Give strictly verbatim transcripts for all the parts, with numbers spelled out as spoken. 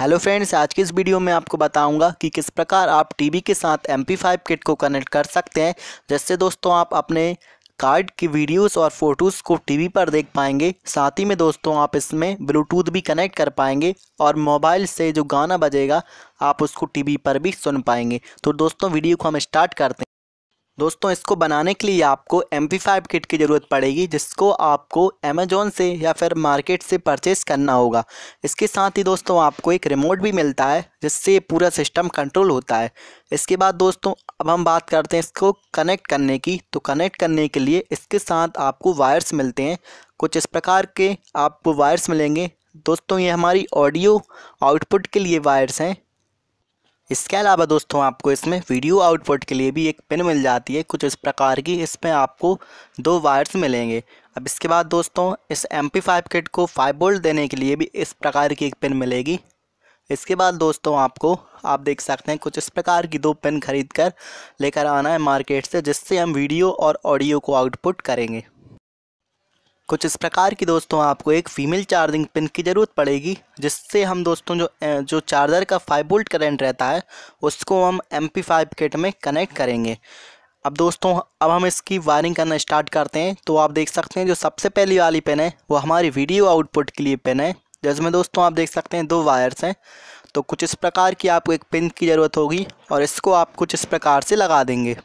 Hello friends, आज की इस वीडियो में आपको बताऊंगा कि किस प्रकार आप टीवी के साथ एम पी फाइव किट को कनेक्ट कर सकते हैं, जिससे दोस्तों आप अपने कार्ड की वीडियोस और फोटोज़ को टीवी पर देख पाएंगे। साथ ही में दोस्तों आप इसमें ब्लूटूथ भी कनेक्ट कर पाएंगे और मोबाइल से जो गाना बजेगा आप उसको टीवी पर भी सुन पाएंगे। तो दोस्तों वीडियो को हम स्टार्ट करते हैं। दोस्तों इसको बनाने के लिए आपको एम पी फाइव किट की ज़रूरत पड़ेगी, जिसको आपको अमेज़ॉन से या फिर मार्केट से परचेज़ करना होगा। इसके साथ ही दोस्तों आपको एक रिमोट भी मिलता है, जिससे पूरा सिस्टम कंट्रोल होता है। इसके बाद दोस्तों अब हम बात करते हैं इसको कनेक्ट करने की। तो कनेक्ट करने के लिए इसके साथ आपको वायर्स मिलते हैं, कुछ इस प्रकार के आपको वायर्स मिलेंगे। दोस्तों ये हमारी ऑडियो आउटपुट के लिए वायर्स हैं। इसके अलावा दोस्तों आपको इसमें वीडियो आउटपुट के लिए भी एक पिन मिल जाती है, कुछ इस प्रकार की। इसमें आपको दो वायर्स मिलेंगे। अब इसके बाद दोस्तों इस एम पी फाइव किट को फाइव वोल्ट देने के लिए भी इस प्रकार की एक पिन मिलेगी। इसके बाद दोस्तों आपको आप देख सकते हैं कुछ इस प्रकार की दो पिन खरीद कर लेकर आना है मार्केट से, जिससे हम वीडियो और ऑडियो को आउटपुट करेंगे। कुछ इस प्रकार की दोस्तों आपको एक फ़ीमेल चार्जिंग पिन की ज़रूरत पड़ेगी, जिससे हम दोस्तों जो जो चार्जर का फाइव वोल्ट करंट रहता है उसको हम एम पी फाइव किट में कनेक्ट करेंगे। अब दोस्तों अब हम इसकी वायरिंग करना स्टार्ट करते हैं। तो आप देख सकते हैं जो सबसे पहली वाली पिन है वो हमारी वीडियो आउटपुट के लिए पिन है, जिसमें दोस्तों आप देख सकते हैं दो वायर्स हैं। तो कुछ इस प्रकार की आपको एक पिन की ज़रूरत होगी और इसको आप कुछ इस प्रकार से लगा देंगे।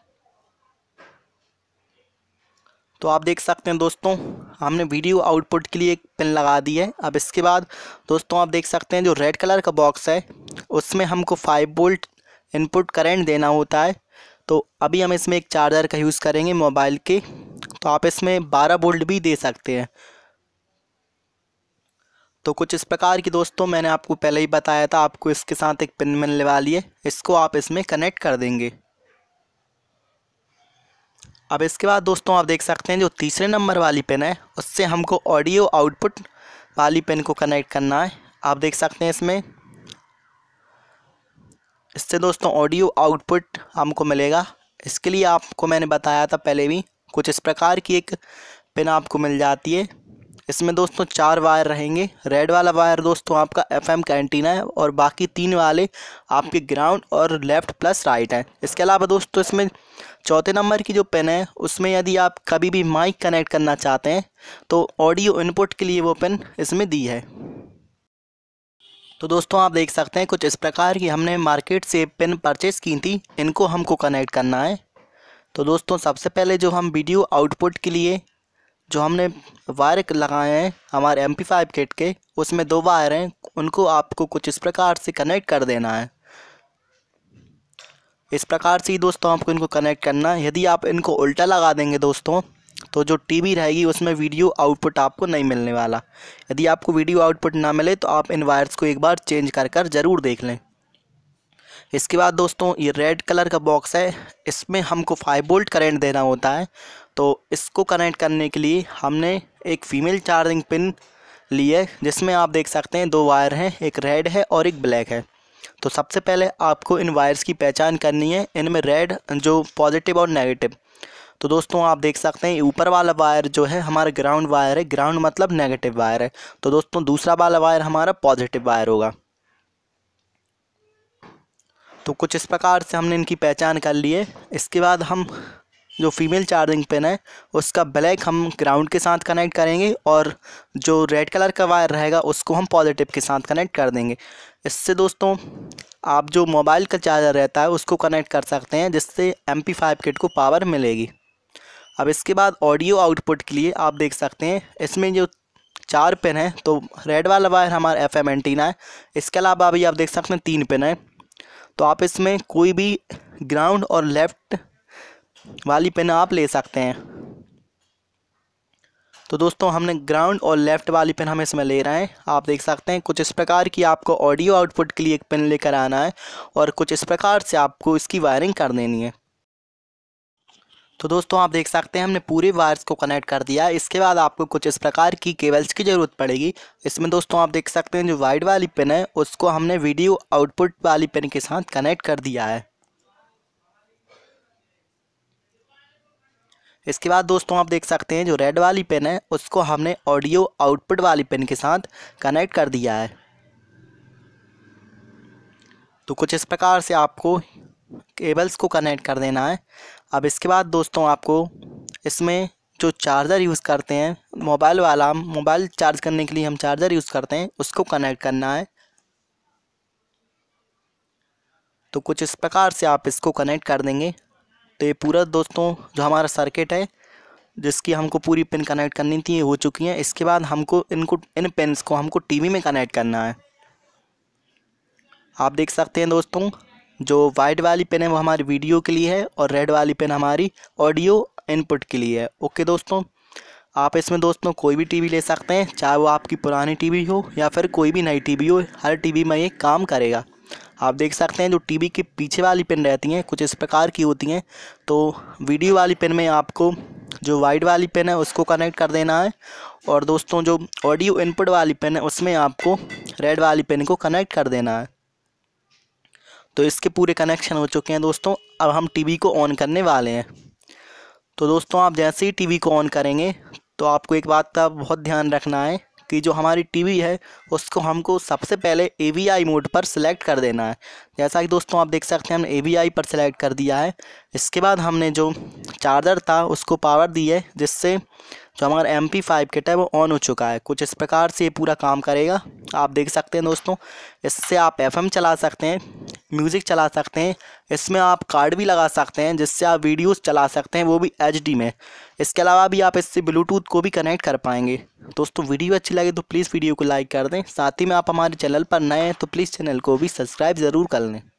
तो आप देख सकते हैं दोस्तों हमने वीडियो आउटपुट के लिए एक पिन लगा दी है। अब इसके बाद दोस्तों आप देख सकते हैं जो रेड कलर का बॉक्स है उसमें हमको फाइव वोल्ट इनपुट करंट देना होता है। तो अभी हम इसमें एक चार्जर का यूज़ करेंगे मोबाइल के, तो आप इसमें बारह वोल्ट भी दे सकते हैं। तो कुछ इस प्रकार की दोस्तों मैंने आपको पहले ही बताया था आपको इसके साथ एक पिन मिलने वाली है, इसको आप इसमें कनेक्ट कर देंगे। अब इसके बाद दोस्तों आप देख सकते हैं जो तीसरे नंबर वाली पिन है उससे हमको ऑडियो आउटपुट वाली पिन को कनेक्ट करना है। आप देख सकते हैं इसमें इससे दोस्तों ऑडियो आउटपुट हमको मिलेगा। इसके लिए आपको मैंने बताया था पहले भी, कुछ इस प्रकार की एक पिन आपको मिल जाती है। इसमें दोस्तों चार वायर रहेंगे। रेड वाला वायर दोस्तों आपका एफ एम का एंटीना है और बाकी तीन वाले आपके ग्राउंड और लेफ़्ट प्लस राइट हैं। इसके अलावा दोस्तों इसमें चौथे नंबर की जो पिन है उसमें यदि आप कभी भी माइक कनेक्ट करना चाहते हैं तो ऑडियो इनपुट के लिए वो पिन इसमें दी है। तो दोस्तों आप देख सकते हैं कुछ इस प्रकार की हमने मार्केट से पिन परचेज़ की थी, इनको हमको कनेक्ट करना है। तो दोस्तों सबसे पहले जो हम वीडियो आउटपुट के लिए जो हमने वायर लगाए हैं हमारे एम पी फाइव किट के, उसमें दो वायर हैं, उनको आपको कुछ इस प्रकार से कनेक्ट कर देना है। इस प्रकार से ही दोस्तों आपको इनको कनेक्ट करना है। यदि आप इनको उल्टा लगा देंगे दोस्तों तो जो टीवी रहेगी उसमें वीडियो आउटपुट आपको नहीं मिलने वाला। यदि आपको वीडियो आउटपुट ना मिले तो आप इन वायर्स को एक बार चेंज कर कर ज़रूर देख लें। इसके बाद दोस्तों ये रेड कलर का बॉक्स है, इसमें हमको फाइव वोल्ट करेंट देना होता है। तो इसको कनेक्ट करने के लिए हमने एक फ़ीमेल चार्जिंग पिन ली है, जिसमें आप देख सकते हैं दो वायर हैं, एक रेड है और एक ब्लैक है। तो सबसे पहले आपको इन वायर्स की पहचान करनी है, इनमें रेड जो पॉजिटिव और नेगेटिव। तो दोस्तों आप देख सकते हैं ऊपर वाला वायर जो है हमारा ग्राउंड वायर है, ग्राउंड मतलब नेगेटिव वायर है। तो दोस्तों दूसरा वाला वायर हमारा पॉजिटिव वायर होगा। तो कुछ इस प्रकार से हमने इनकी पहचान कर ली है। इसके बाद हम जो फीमेल चार्जिंग पिन है उसका ब्लैक हम ग्राउंड के साथ कनेक्ट करेंगे और जो रेड कलर का वायर रहेगा उसको हम पॉजिटिव के साथ कनेक्ट कर देंगे। इससे दोस्तों आप जो मोबाइल का चार्जर रहता है उसको कनेक्ट कर सकते हैं, जिससे एम पी फाइव किट को पावर मिलेगी। अब इसके बाद ऑडियो आउटपुट के लिए आप देख सकते हैं इसमें जो चार पिन है, तो रेड वाला वायर हमारा एफ एम एंटीना है। इसके अलावा अभी आप देख सकते हैं तीन पिन है। तो आप इसमें कोई भी ग्राउंड और लेफ़्ट वाली पिन आप ले सकते हैं। तो दोस्तों हमने ग्राउंड और लेफ़्ट वाली पिन हम इसमें ले रहे हैं। आप देख सकते हैं कुछ इस प्रकार की आपको ऑडियो आउटपुट के लिए एक पिन लेकर आना है और कुछ इस प्रकार से आपको इसकी वायरिंग कर देनी है। तो दोस्तों आप देख सकते हैं हमने पूरे वायर्स को कनेक्ट कर दिया। इसके बाद आपको कुछ इस प्रकार की केबल्स की ज़रूरत पड़ेगी। इसमें दोस्तों आप देख सकते हैं जो वाइड वाली पिन है उसको हमने वीडियो आउटपुट वाली पिन के साथ कनेक्ट कर दिया है। इसके बाद दोस्तों आप देख सकते हैं जो रेड वाली पिन है उसको हमने ऑडियो आउटपुट वाली पिन के साथ कनेक्ट कर दिया है। तो कुछ इस प्रकार से आपको केबल्स को कनेक्ट कर देना है। अब इसके बाद दोस्तों आपको इसमें जो चार्जर यूज़ करते हैं मोबाइल वाला, मोबाइल चार्ज करने के लिए हम चार्जर यूज़ करते हैं, उसको कनेक्ट करना है। तो कुछ इस प्रकार से आप इसको कनेक्ट कर देंगे। तो ये पूरा दोस्तों जो हमारा सर्किट है जिसकी हमको पूरी पिन कनेक्ट करनी थी हो चुकी है। इसके बाद हमको इनको इन पिन्स को हमको टीवी में कनेक्ट करना है। आप देख सकते हैं दोस्तों जो वाइट वाली पिन है वो हमारी वीडियो के लिए है और रेड वाली पिन हमारी ऑडियो इनपुट के लिए है। ओके दोस्तों, आप इसमें दोस्तों कोई भी टीवी ले सकते हैं, चाहे वो आपकी पुरानी टीवी हो या फिर कोई भी नई टीवी हो, हर टीवी में ये काम करेगा। आप देख सकते हैं जो टीवी के पीछे वाली पिन रहती हैं कुछ इस प्रकार की होती हैं। तो वीडियो वाली पिन में आपको जो वाइट वाली पिन है उसको कनेक्ट कर देना है और दोस्तों जो ऑडियो इनपुट वाली पिन है उसमें आपको रेड वाली पिन को कनेक्ट कर देना है। तो इसके पूरे कनेक्शन हो चुके हैं दोस्तों। अब हम टीवी को ऑन करने वाले हैं। तो दोस्तों आप जैसे ही टीवी को ऑन करेंगे तो आपको एक बात का बहुत ध्यान रखना है कि जो हमारी टीवी है उसको हमको सबसे पहले ए वी आई मोड पर सिलेक्ट कर देना है। जैसा कि दोस्तों आप देख सकते हैं हमने ए वी आई पर सिलेक्ट कर दिया है। इसके बाद हमने जो चार्जर था उसको पावर दी है जिससे जो हमारा एम पी फाइव किट है वो ऑन हो चुका है। कुछ इस प्रकार से ये पूरा काम करेगा। आप देख सकते हैं दोस्तों इससे आप एफ एम चला सकते हैं, म्यूज़िक चला सकते हैं, इसमें आप कार्ड भी लगा सकते हैं जिससे आप वीडियोस चला सकते हैं वो भी एच डी में। इसके अलावा भी आप इससे ब्लूटूथ को भी कनेक्ट कर पाएंगे। दोस्तों वीडियो अच्छी लगे तो प्लीज़ वीडियो को लाइक कर दें, साथ ही में आप हमारे चैनल पर नए हैं तो प्लीज़ चैनल को भी सब्सक्राइब ज़रूर कर लें।